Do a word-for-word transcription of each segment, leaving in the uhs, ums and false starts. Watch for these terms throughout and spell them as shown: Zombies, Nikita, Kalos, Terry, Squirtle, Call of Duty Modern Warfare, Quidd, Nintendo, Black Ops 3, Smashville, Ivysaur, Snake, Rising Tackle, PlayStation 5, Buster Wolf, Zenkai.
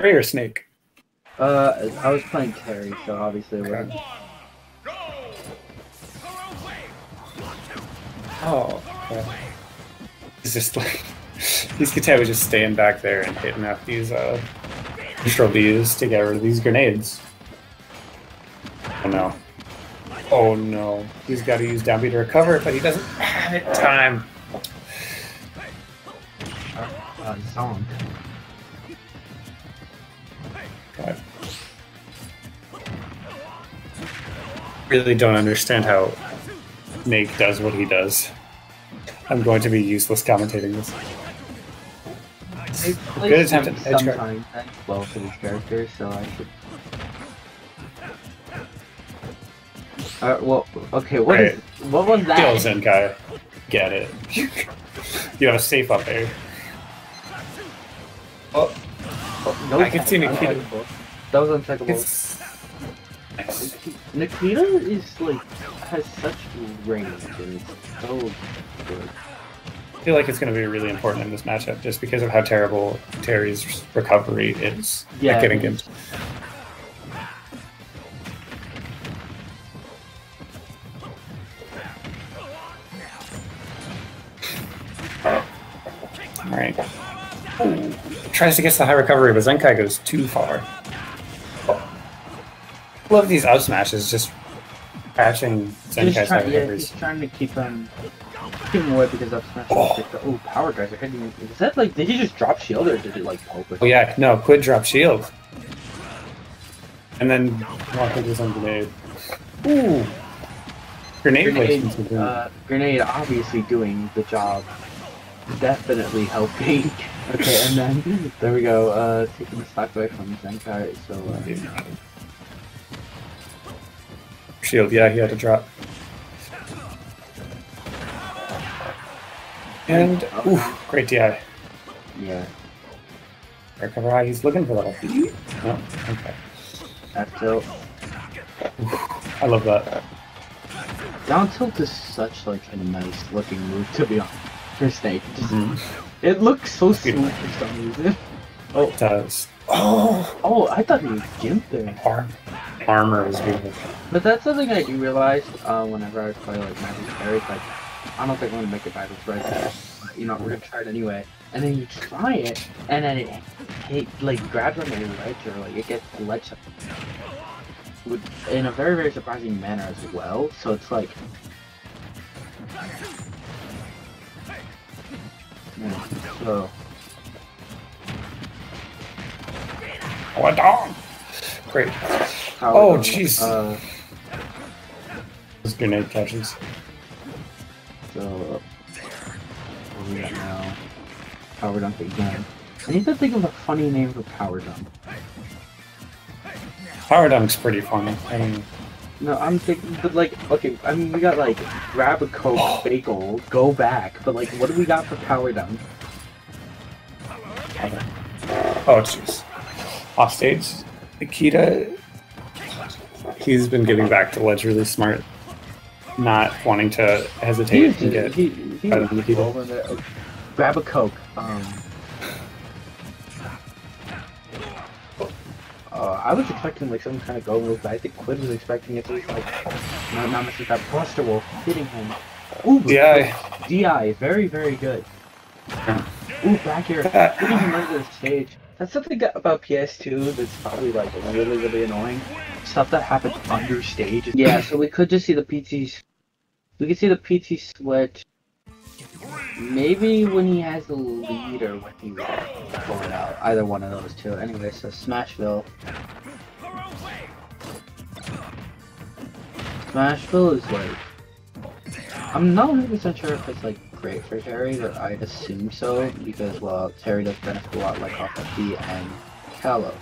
Terry or Snake? Uh, I was playing Terry, so obviously it wasn't. Oh, okay. It's just like these Kitai was just staying back there and hitting out these uh control Bs to get rid of these grenades. Oh no. Oh no. He's gotta use downbeat to recover, but he doesn't have it time. Uh, saw him. God. Really don't understand how Snake does what he does. I'm going to be useless commentating this. Good attempt at edge guard. Well for this character, so I should. Uh, well, okay. What right. is? What was that? Kill Zenkai. Get it. You have a safe up there. Oh, oh no! I can see Nikita. That was uncheckable. It's... Nice. Nikita is like has such range and it's so good. I feel like it's going to be really important in this matchup just because of how terrible Terry's recovery is. Yeah, at getting him. All right. Ooh. Tries to get the high recovery, but Zenkai goes too far. Oh. Love these up smashes, just crashing Zenkai's high recoveries. Yeah, he's trying to keep him, keep him away because up smashes. Oh, the, ooh, power drives are hitting him. Is that like, did he just drop shield or did it like poke? Oh yeah, no, Quidd drop shield. And then, well, I think there's some grenade. Ooh! Grenade placement. Uh, grenade obviously doing the job. Definitely helping. Okay, and then there we go. Uh, taking the stock away from Zenkai. So uh, shield. Yeah, he had to drop. And oh. Oof, great D I. Yeah. Recover high. He's looking for that. Oh, okay. That's tilt. Oof, I love that. Down tilt is such like a nice looking move to be honest. Snake. Just, mm-hmm. It looks so smooth for some reason. Oh, it does. Oh, oh! I thought he was gimped there. Arm, armor was beautiful. But that's something I do realize uh, whenever I play like Magic Terry. Like, I don't think I'm gonna make it by this right. But, you know, we're gonna try it anyway. And then you try it, and then it, it like grabs on your ledge or like it gets ledged in a very very surprising manner as well. So it's like. Yeah, so. What on? Great. How oh, jeez. Uh, Those grenade catches. So, what do we got now? Power dump again. I need to think of a funny name for power dump. Power dump's pretty funny. I mean, no, I'm thinking, but like, okay, I mean, we got like, grab a Coke, oh. bagel, go back, but like, what do we got for power down? Oh, jeez. Off stage, Nikita, he's been getting back to ledge really smart, not wanting to hesitate he, and get he, he, he better than Nikita. Okay. Grab a Coke, um... Uh, I was expecting like some kind of go move, but I think Quidd was expecting it to be like not not missing that Buster Wolf hitting him. Ooh, D I, D I, very very good. Ooh, back here, getting him under the stage. That's something that, about P S two that's probably like really really annoying. Stuff that happens under stage. Yeah, so we could just see the P T, we could see the P T switch. Maybe when he has the lead or when he's going out. Either one of those two. Anyway, so Smashville. Smashville is like... I'm not one hundred percent sure if it's like great for Terry, but I'd assume so. Because, well, Terry does benefit a lot like off of D and Kalos.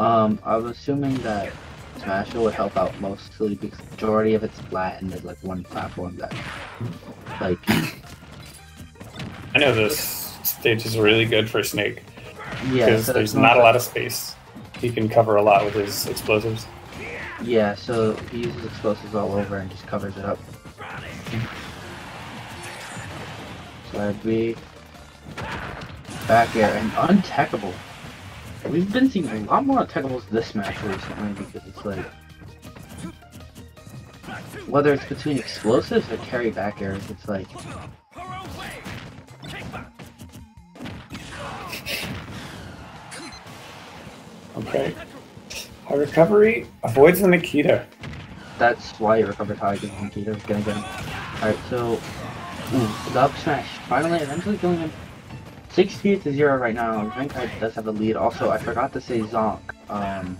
Um, I'm assuming that Smashville would help out mostly because the majority of it's flat and there's like one platform that... Like... I know this stage is really good for Snake, yeah, because so there's not a lot of space. He can cover a lot with his explosives. Yeah, so he uses explosives all over and just covers it up. So that'd be back air and untackable. We've been seeing a lot more tackles this match recently because it's like, whether it's between explosives or carry back airs, it's like, okay. A recovery avoids the Nikita. That's why you recovered high against Nikita. It's gonna get him. Alright, so ooh, the up smash finally eventually killing him. sixty-eight to zero right now. Zenkai does have the lead. Also, I forgot to say Zonk. Um,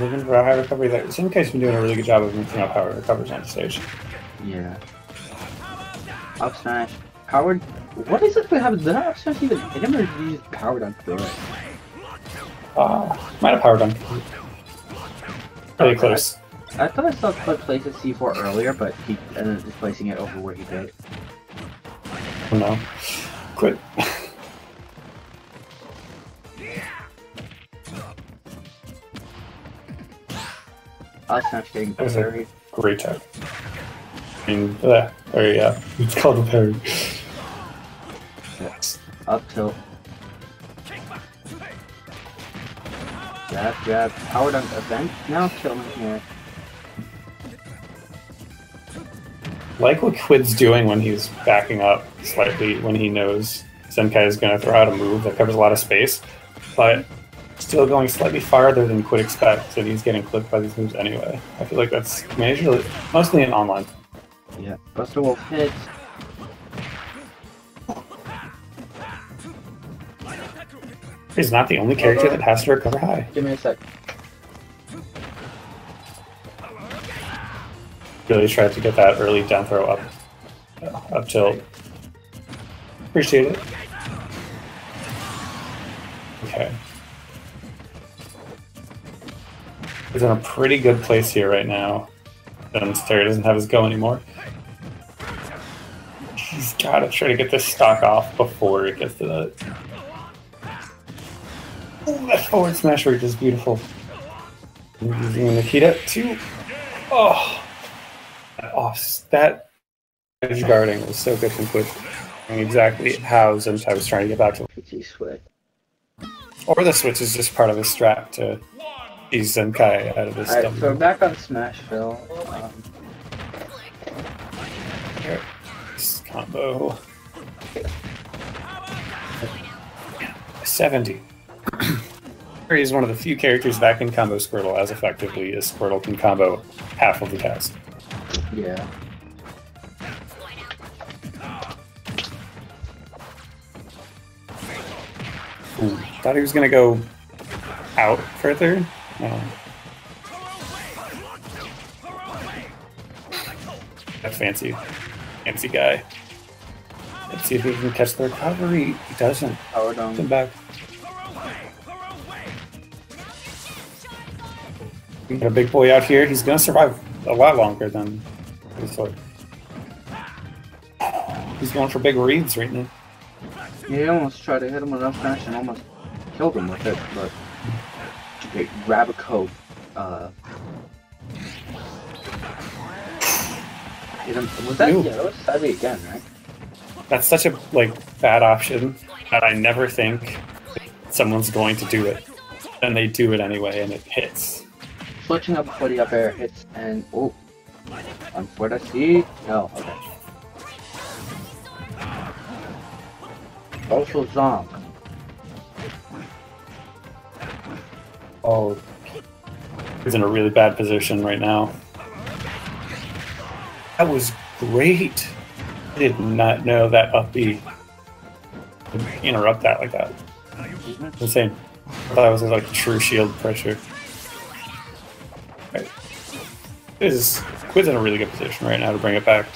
Looking for a high recovery there. Zenkai's been doing a really good job of reaching out power recovers on stage. Yeah. Up smash. Powered. What is it that happens? Did I up smash even hit him, or did you just power dunk through it? Ah, might have power dunk. Pretty close. I thought I saw Quidd place at C four earlier, but he ended up placing it over where he did. Oh no. Quidd. Up smash getting parried. Great time. I mean, there we go. It's called a parry. Yes. Up tilt. Jab, jab. Power dunk event. Now kill him here. Like what Quidd's doing when he's backing up slightly when he knows Zenkai is going to throw out a move that covers a lot of space, but still going slightly farther than Quidd expects, and he's getting clipped by these moves anyway. I feel like that's majorly, mostly in online. Yeah, Buster Wolf hits. He's not the only character that has to recover high. Give me a sec. Really tried to get that early down throw up, uh, up tilt. Appreciate it. Okay. He's in a pretty good place here right now. And Terry doesn't have his go anymore. He's gotta try to get this stock off before it gets to the... Ooh, that forward smash reach is beautiful. Using Nikita too. Oh! Oh, that edge guarding was so good and quick. And exactly how Zenkai was trying to get back to the switch. Or the switch is just part of his strat to ease Zenkai out of his stomach. Alright, so we're back on Smashville. Um, here, this combo. seventy. Terry is one of the few characters that can combo Squirtle as effectively as Squirtle can combo half of the cast. Yeah. Ooh, thought he was gonna go out further. No. That fancy, fancy guy. Let's see if he can catch the recovery. He doesn't. Power down. Come back. We got a big boy out here. He's gonna survive a lot longer than Ivysaur. He's going for big reads right now. He almost tried to hit him with an up smash and almost killed him with it, but okay, Rabico uh hit him. Was that, yeah, that was side B again, right? That's such a like bad option that I never think someone's going to do it. Then they do it anyway and it hits. Switching up for the up air hits and oh, I'm for the C. No, okay. Also Zonk. Oh, he's in a really bad position right now. That was great. I did not know that up B could interrupt that like that. Insane. I thought it was like true shield pressure. Right. This is Quidd's in a really good position right now to bring it back.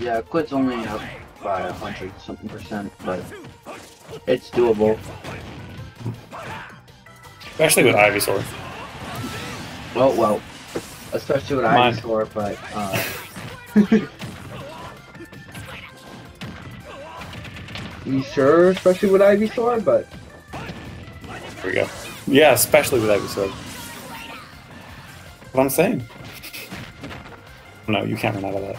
Yeah, Quidd's only up by a hundred something percent, but it's doable. Especially with Ivysaur. Well, well, especially with Come Ivysaur, on. but uh, you sure? Especially with Ivysaur, but here we go. Yeah, especially with Ivysaur. What I'm saying. No, you can't run out of that.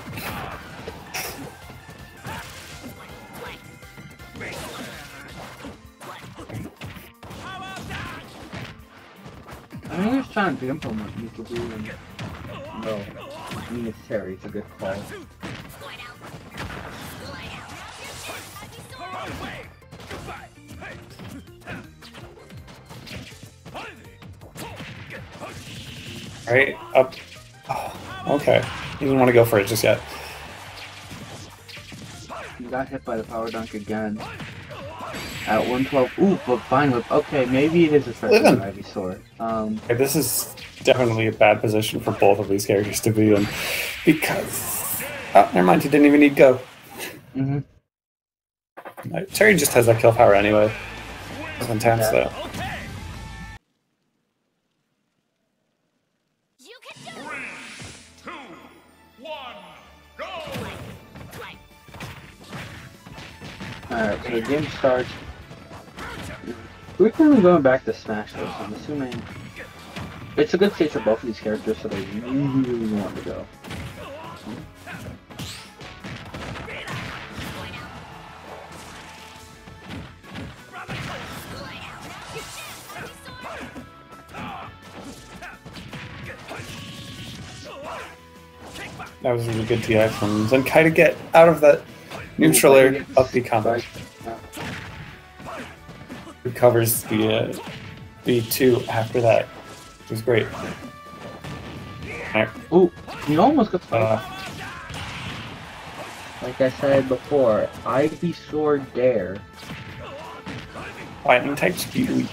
trying to jump on what you need to do, and no, I mean it's Terry, it's a good call. Right up. Oh, okay. He doesn't want to go for it just yet. You got hit by the power dunk again. At one twelve. Ooh, but Vine Whip. Okay, maybe it is a threat on Ivysaur. Um, okay, this is definitely a bad position for both of these characters to be in. Because. Oh, never mind. He didn't even need go. Mm hmm. Right, Terry just has that kill power anyway. It's intense, yeah. Though. Alright, so the game starts. We're currently going back to Smashville, so I'm assuming it's a good stage for both of these characters, so they really, really want to go. That was a really good T I from Zenkai to get out of that. Neutral air up the combo. Recovers the uh, B two after that. It was great. Right. Ooh, you almost got uh, like I said before, Ivysaur Dare. Lightning type speed.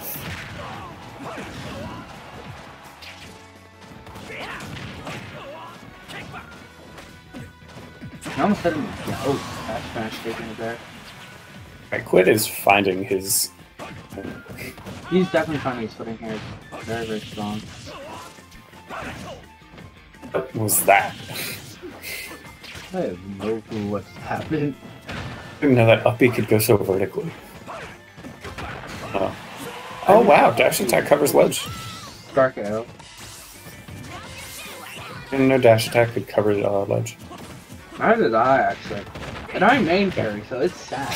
I almost had him. Oh. Right, Quidd is finding his. He's definitely finding his footing here. It's very, very strong. What was that? I have no clue what's happened. I didn't know that uppy could go so vertically. Oh, oh wow, dash attack covers wedge. Dark arrow. I didn't know dash attack could cover uh, wedge. Neither did I, actually. And I main carry, so it's sad.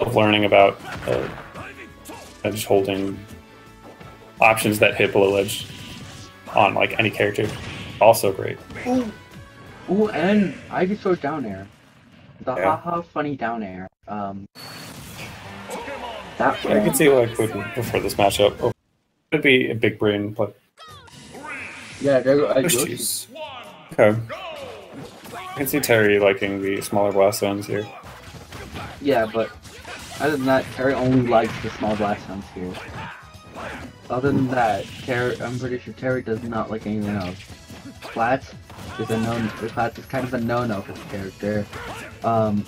Of learning about uh, edge holding options that hit below edge on like any character, also great. Ooh, Ooh and Ivysaur down air, the yeah. haha funny down air. Um, that yeah, I can see why I couldn't prefer this matchup. Oh, it'd be a big brain play. Yeah, there go. Okay. I can see Terry liking the smaller blast zones here. Yeah, but other than that, Terry only likes the small blast zones here. Other than that, Terry, I'm pretty sure Terry does not like anything else. Flats is a no. Flats is kind of a no-no for the character. Um,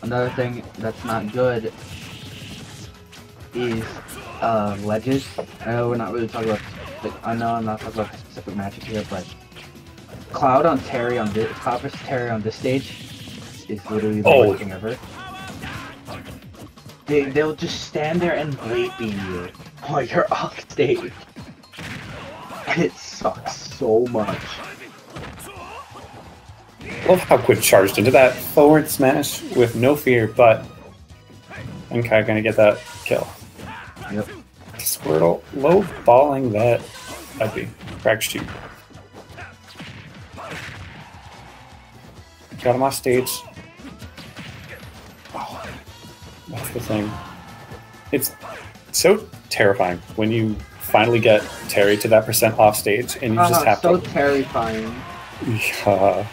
another thing that's not good is uh, ledges. I know we're not really talking about. Specific, I know I'm not talking about specific magic here, but. Cloud on Terry on this Cloud versus Terry on this stage is literally the worst thing ever. They they'll just stand there and blade beam you while you're off stage. And it sucks so much. Love how Quidd charged into that forward smash with no fear, but Zenkai gonna get that kill. Yep. Squirtle low balling that I'd be crack shoot. Got him off stage. Oh, that's the thing. It's so terrifying when you finally get Terry to that percent off stage and you uh, just have so to. So terrifying. Yeah.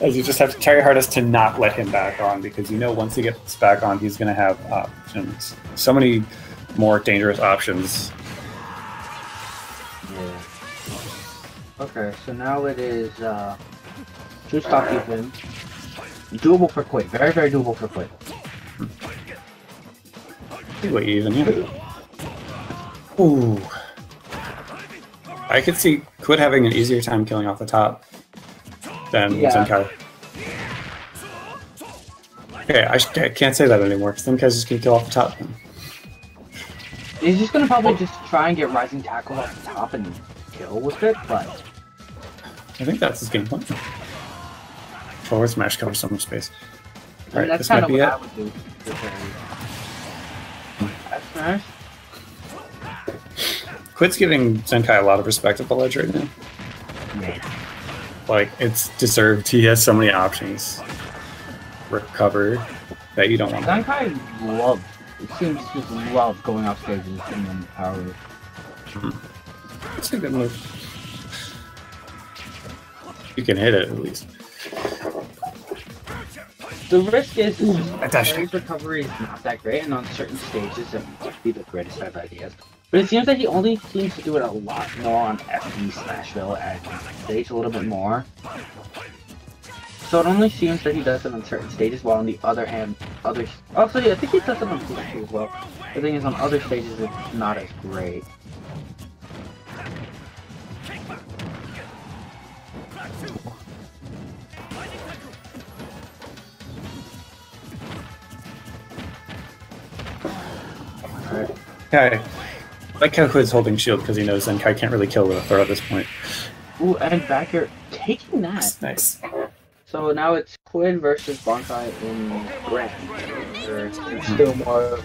As you just have to try your hardest to not let him back on because you know once he gets back on, he's going to have options. So many more dangerous options. Yeah. Okay, so now it is. Uh... Two stock even. Doable for Quidd. Very, very doable for Quidd. Do it even, yeah. Ooh. I could see Quidd having an easier time killing off the top than yeah. Zenkai. Okay, I, sh I can't say that anymore, because Zenkai's just going to kill off the top. He's just going to probably just try and get Rising Tackle off the top and kill with it, but... I think that's his game plan. Forward smash covers so much space. All right, that's this kind might of be what it. I would do. Back smash. Quidd's giving Zenkai a lot of respect at the ledge right now. Yeah. Like, it's deserved. He has so many options. Recover that you don't want. Zenkai loves, it seems to just love going off stage and putting in the power. That's a good move. You can hit it at least. The risk is his recovery is not that great, and on certain stages it might be the greatest of ideas. But it seems like he only seems to do it a lot more on F E Smashville at stage a little bit more. So it only seems that he does it on certain stages, while on the other hand, others. Also, yeah, I think he does it on Quidd as well. The thing is, on other stages it's not as great. Okay. I like how Quidd's holding shield because he knows Zenkai can't really kill with a throw at this point. Ooh, and back here, taking that. That's nice. So now it's Quidd versus Bonkai in red. There's still more